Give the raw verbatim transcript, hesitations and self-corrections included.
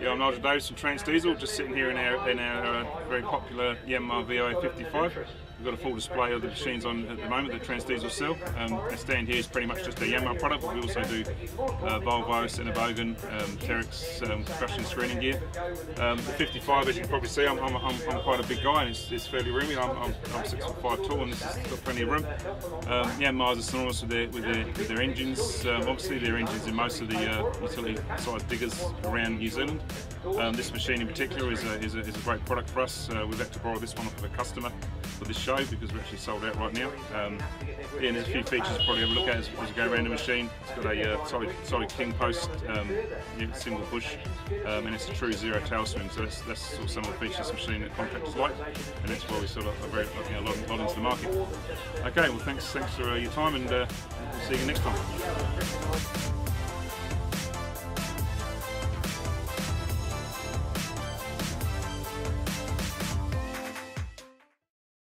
Yeah, I'm Nigel Davis from Trans Diesel, just sitting here in our, in our uh, very popular Yanmar V I O fifty-five. We've got a full display of the machines on at the moment that Trans Diesel sell. Um, the stand here is pretty much just a Yanmar product, but we also do uh, Volvo, Senobogen, um, Terex um, construction screening gear. Um, the fifty-five, as you can probably see, I'm, I'm, I'm, I'm quite a big guy and it's, it's fairly roomy. I'm, I'm, I'm six foot five tall and this has got plenty of room. Um, Yanmars are synonymous with their, with their, with their engines. Um, obviously, their engines in most of the uh, utility-sized diggers around New Zealand. Um, this machine in particular is a, is a, is a great product for us. Uh, we've had to borrow this one off of a customer for this show because we're actually sold out right now. Um, yeah, and there's a few features to probably have a look at as, as we go around the machine. It's got a uh, solid, solid king post, um, single bush, um, and it's a true zero tail swing. So that's, that's sort of some of the features the machine that contractors like, and that's why we sort of are very you know, lot, lot into the market. Okay, well thanks, thanks for uh, your time, and uh, we'll see you next time.